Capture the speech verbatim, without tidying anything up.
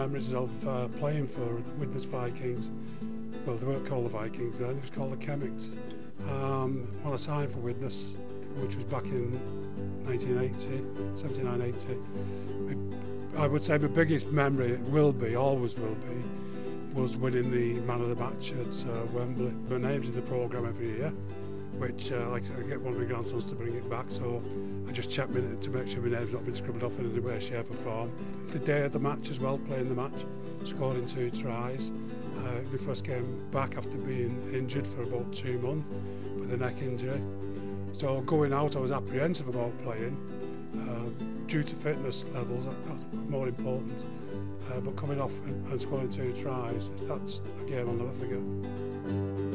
memories of uh, playing for the Widnes Vikings. Well, they weren't called the Vikings then, it was called the Chemics. Um, when I signed for Widnes, which was back in nineteen eighty, seventy-nine eighty, I would say my biggest memory will be, always will be, was winning the Man of the Match at uh, Wembley. My name's in the programme every year, which uh, like I said, I get one of my grandsons to bring it back, so I just check my, to make sure my name's not been scribbled off in any way, shape or form. The day of the match as well, playing the match, scoring two tries. Uh, my first game back after being injured for about two months with a neck injury. So going out, I was apprehensive about playing. Uh, due to fitness levels, that, that's more important. Uh, but coming off and, and scoring two tries, that's a game I'll never forget.